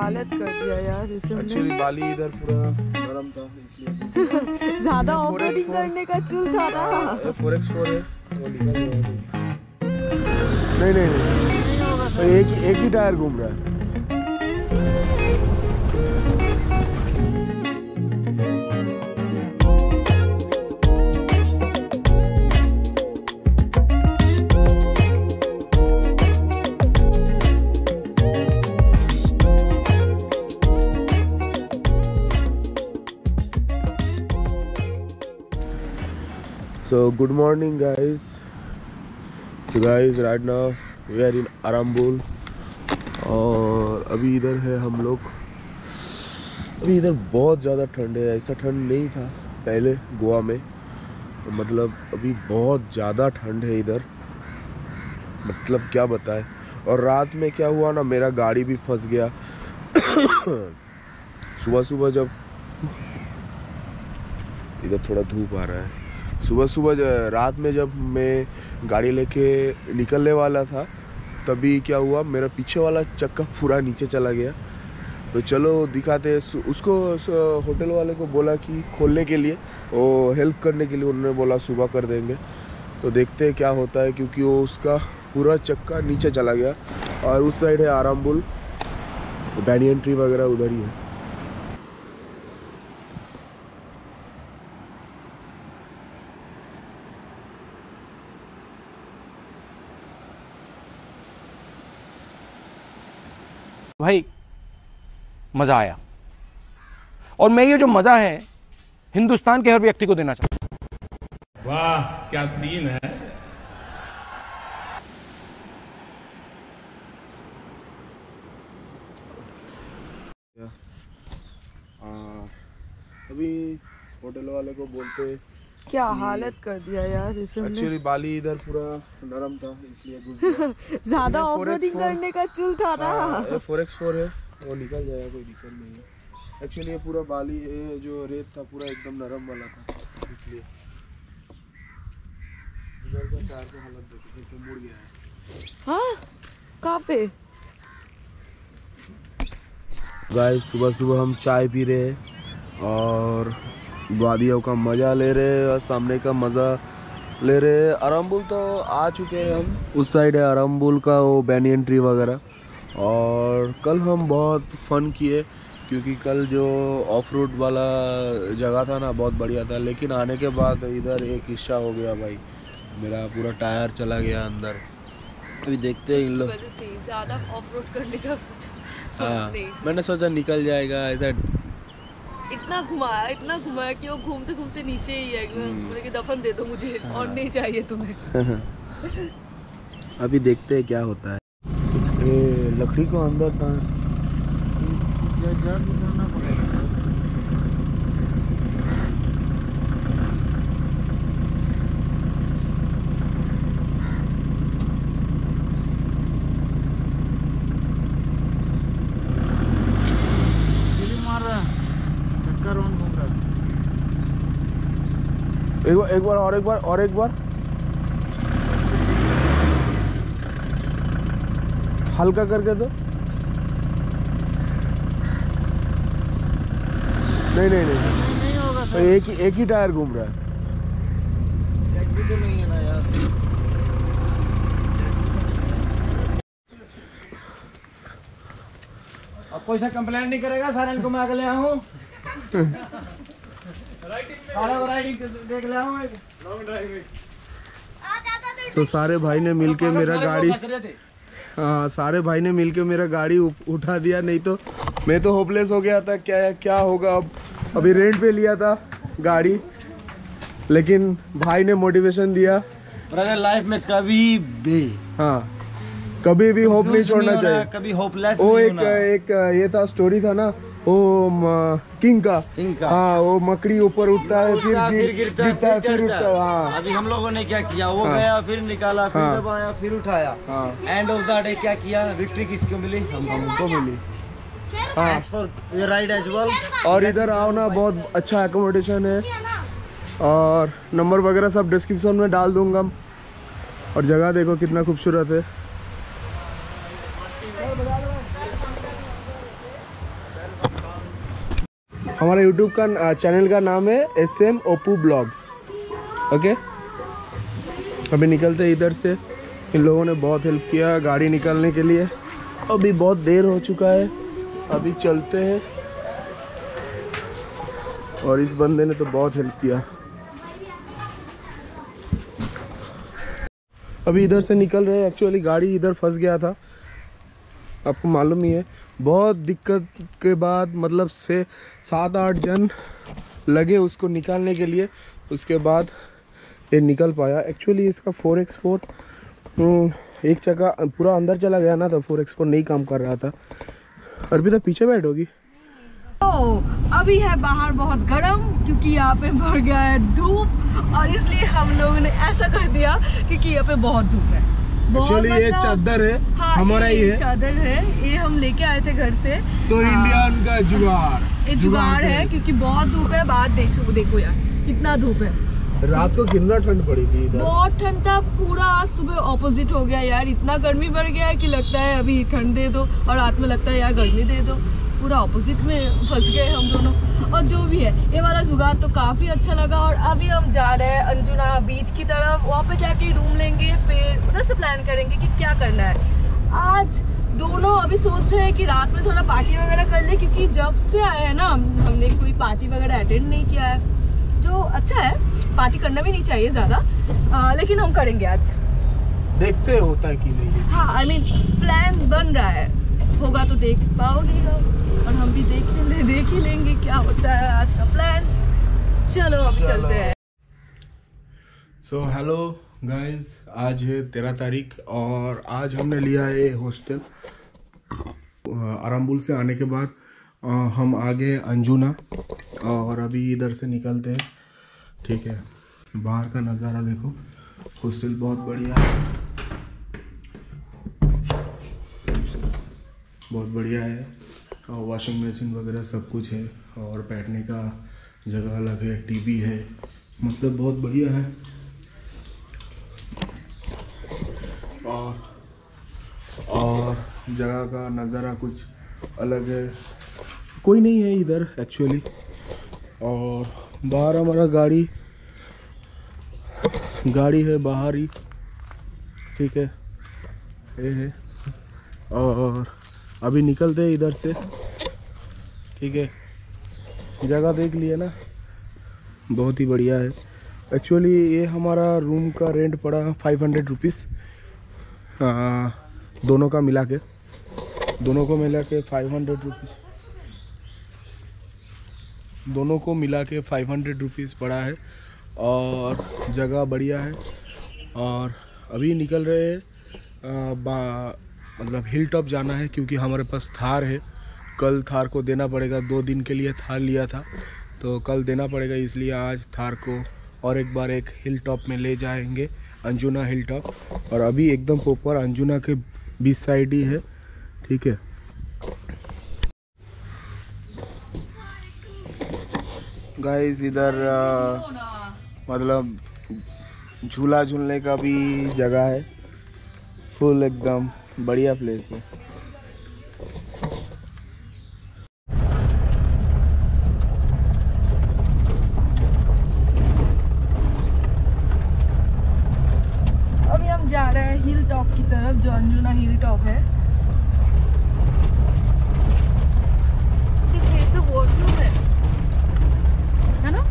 हालत कर दिया यार इसमें। बाली इधर पूरा गरम था इसलिए ज्यादा ऑपरेटिंग करने का चूल था ना। 4x4 है वो निकल गया। नहीं नहीं नहीं, तो एक ही टायर घूम रहा है। So good morning guys. So guys right now we are in Arambol और अभी इधर है हम लोग। अभी इधर बहुत ज़्यादा ठंड है, ऐसा ठंड नहीं था पहले गोवा में। मतलब अभी बहुत ज़्यादा ठंड है इधर, मतलब क्या बताएं। और रात में क्या हुआ ना, मेरा गाड़ी भी फंस गया। सुबह सुबह जब इधर थोड़ा धूप आ रहा है, सुबह सुबह रात में जब मैं गाड़ी लेके निकलने वाला था तभी क्या हुआ, मेरा पीछे वाला चक्का पूरा नीचे चला गया। तो चलो दिखाते उसको, होटल वाले को बोला कि खोलने के लिए, वो हेल्प करने के लिए। उन्होंने बोला सुबह कर देंगे, तो देखते हैं क्या होता है, क्योंकि वो उसका पूरा चक्का नीचे चला गया। और उस साइड है आरामबुल, बैनियन ट्री वगैरह उधर ही है। भाई मज़ा आया, और मैं ये जो मज़ा है हिंदुस्तान के हर व्यक्ति को देना चाहता हूँ। वाह क्या सीन है। अभी होटल वाले को बोलते, क्या हालत कर दिया यार इसमें। एक्चुअली बाली इधर पूरा नरम था इसलिए घुस गया। ज्यादा ऑपरेटिंग करने का चूल था ना। 4x4 है वो निकल जाएगा, कोई दिक्कत नहीं है। एक्चुअली ये पूरा बाली जो रेत था पूरा एकदम नरम वाला था, इसलिए इधर का टायर का हालत देखो तो मुड़ गया है। हाँ कहाँ पे गाइस, सुबह सुबह हम चाय पी रहे हैं और वादियों का मज़ा ले रहे हैं और सामने का मज़ा ले रहे हैं। आरामबुल तो आ चुके हैं हम, उस साइड है आरामबुल का वो बैनियन ट्री वगैरह। और कल हम बहुत फन किए, क्योंकि कल जो ऑफ रोड वाला जगह था ना बहुत बढ़िया था। लेकिन आने के बाद इधर एक हिस्सा हो गया भाई, मेरा पूरा टायर चला गया अंदर। अभी देखते हैं इन लोग ज़्यादा ऑफ रोड करने का सोचा। हाँ मैंने सोचा निकल जाएगा, ऐसा इतना घुमाया कि वो घूमते घूमते नीचे ही है। मतलब कि दफन दे दो मुझे, और नहीं चाहिए तुम्हें। अभी देखते हैं क्या होता है। ये लकड़ी को अंदर करना पड़ेगा। एक बार हल्का करके दो। नहीं नहीं नहीं होगा, तो एक ही टायर घूम रहा है। चेक भी तो नहीं है ना यार। अब कोई से कंप्लेंट नहीं करेगा, सारे को मैं आगे ले आया हूँ। तो सारे भाई ने मिलके मेरा गाड़ी, हाँ सारे भाई ने मिलके मेरा गाड़ी उठा दिया, नहीं तो मैं तो होपलेस हो गया था। क्या होगा अब। अभी रेंट पे लिया था गाड़ी, लेकिन भाई ने मोटिवेशन दिया। ब्रदर लाइफ में कभी भी, हाँ कभी भी होप नहीं छोड़ना चाहिए, कभी होपलेस। वो एक ये था, स्टोरी था ना वो किंग का। हाँ वो मकड़ी ऊपर उठता है फिर गिरता है फिर उठता है। हाँ अभी हम लोगों ने क्या किया, वो गया फिर निकाला फिर दबाया फिर उठाया। एंड ऑफ द डे क्या किया, विक्ट्री किसको मिली, हमको मिली। हाँ राइड एज वेल। और इधर आओ ना, बहुत अच्छा एकोमोडेशन है, और नंबर वगैरह सब डिस्क्रिप्शन में डाल दूंगा। और जगह देखो कितना खूबसूरत है। हमारा यूट्यूब का चैनल का नाम है SM OPU Blogs। ओके, अभी निकलते हैं इधर से। इन लोगों ने बहुत हेल्प किया गाड़ी निकालने के लिए। अभी बहुत देर हो चुका है, अभी चलते हैं। और इस बंदे ने तो बहुत हेल्प किया। अभी इधर से निकल रहे हैं। एक्चुअली गाड़ी इधर फंस गया था, आपको मालूम ही है। बहुत दिक्कत के बाद मतलब से 7-8 जन लगे उसको निकालने के लिए, उसके बाद ये निकल पाया। एक्चुअली इसका 4x4 एक चक्का पूरा अंदर चला गया ना, तो 4x4 नहीं काम कर रहा था। अर्पिता पीछे बैठोगी। अभी है बाहर बहुत गर्म क्योंकि यहाँ पे भर गया है धूप, और इसलिए हम लोगों ने ऐसा कर दिया क्योंकि यहाँ पे बहुत धूप है। एक्चुअली ये चादर है, हाँ, हमारा ही है चादर है। ये हम लेके आए थे घर से, तो इंडियन का जुगाड़ है क्योंकि बहुत धूप है। बाहर देखो देखो यार कितना धूप है। रात को कितना ठंड पड़ी थी, बहुत ठंड था। पूरा सुबह ऑपोजिट हो गया यार। इतना गर्मी बढ़ गया है कि लगता है अभी ठंड दे दो, और रात में लगता है यार गर्मी दे दो। पूरा ऑपोजिट में फंस गए हम दोनों। और जो भी है ये वाला जुगाड़ तो काफ़ी अच्छा लगा। और अभी हम जा रहे हैं अंजुना बीच की तरफ। वहाँ पे जाके रूम लेंगे, फिर उधर से प्लान करेंगे कि क्या करना है। आज दोनों अभी सोच रहे हैं कि रात में थोड़ा पार्टी वगैरह कर ले, क्योंकि जब से आए हैं ना हमने कोई पार्टी वगैरह अटेंड नहीं किया है। जो अच्छा है, पार्टी करना भी नहीं चाहिए ज़्यादा, लेकिन हम करेंगे आज। देखते होता है कि नहीं। हाँ, आई मीन प्लान बन रहा है, होगा तो देख पाओगे और हम भी देख ही लेंगे क्या होता है आज का प्लान। चलो अब चलते हैं। सो हेलो गाइस, आज है 13 तारीख और आज हमने लिया है हॉस्टल। अरम्बोल से आने के बाद हम आ गए अंजुना, और अभी इधर से निकलते हैं। ठीक है, बाहर का नज़ारा देखो। हॉस्टल बहुत बढ़िया है, बहुत बढ़िया है। और वॉशिंग मशीन वगैरह सब कुछ है, और बैठने का जगह अलग है, टीवी है, मतलब बहुत बढ़िया है। और जगह का नज़ारा कुछ अलग है। कोई नहीं है इधर एक्चुअली। और बाहर हमारा गाड़ी है बाहर ही। ठीक है, ये है। और अभी निकलते हैं इधर से। ठीक है, जगह देख लिया ना, बहुत ही बढ़िया है। एक्चुअली ये हमारा रूम का रेंट पड़ा 500 रुपीज़, दोनों को मिला के 500 रुपीज़, दोनों को मिला के 500 रुपीज़ पड़ा है। और जगह बढ़िया है। और अभी निकल रहे हैं, मतलब हिल टॉप जाना है क्योंकि हमारे पास थार है। कल थार को देना पड़ेगा, 2 दिन के लिए थार लिया था तो कल देना पड़ेगा, इसलिए आज थार को और एक बार एक हिल टॉप में ले जाएंगे, अंजुना हिल टॉप। और अभी एकदम ऊपर अंजुना के बीच साइड ही है। ठीक है, गाइस इधर मतलब झूला झूलने का भी जगह है। फुल एकदम बढ़िया प्लेस है। अभी हम जा रहे हैं हिल टॉप की तरफ, जो अंजुना हिल टॉप है। कैसे वॉशरूम है ना?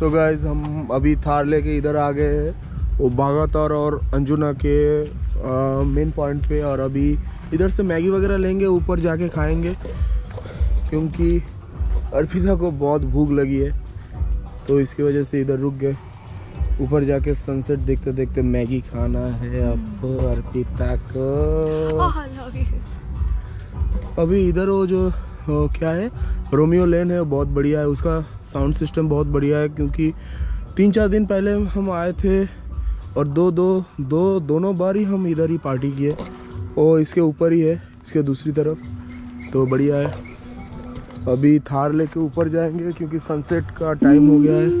तो गाइस हम अभी थार लेके इधर आ गए हैं, वो बागातार और अंजुना के मेन पॉइंट पे। और अभी इधर से मैगी वगैरह लेंगे, ऊपर जाके खाएंगे क्योंकि अर्पिता को बहुत भूख लगी है, तो इसकी वजह से इधर रुक गए। ऊपर जाके सनसेट देखते देखते मैगी खाना है अब अर्पिता को। अभी इधर वो जो क्या है, रोमियो लेन है, बहुत बढ़िया है। उसका साउंड सिस्टम बहुत बढ़िया है, क्योंकि 3-4 दिन पहले हम आए थे और दोनों बार ही हम इधर ही पार्टी किए। और इसके ऊपर ही है, इसके दूसरी तरफ, तो बढ़िया है। अभी थार लेके ऊपर जाएंगे क्योंकि सनसेट का टाइम हो गया है।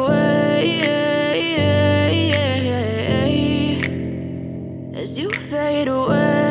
away. You fade away.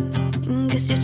You're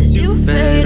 As you fade away. Baby.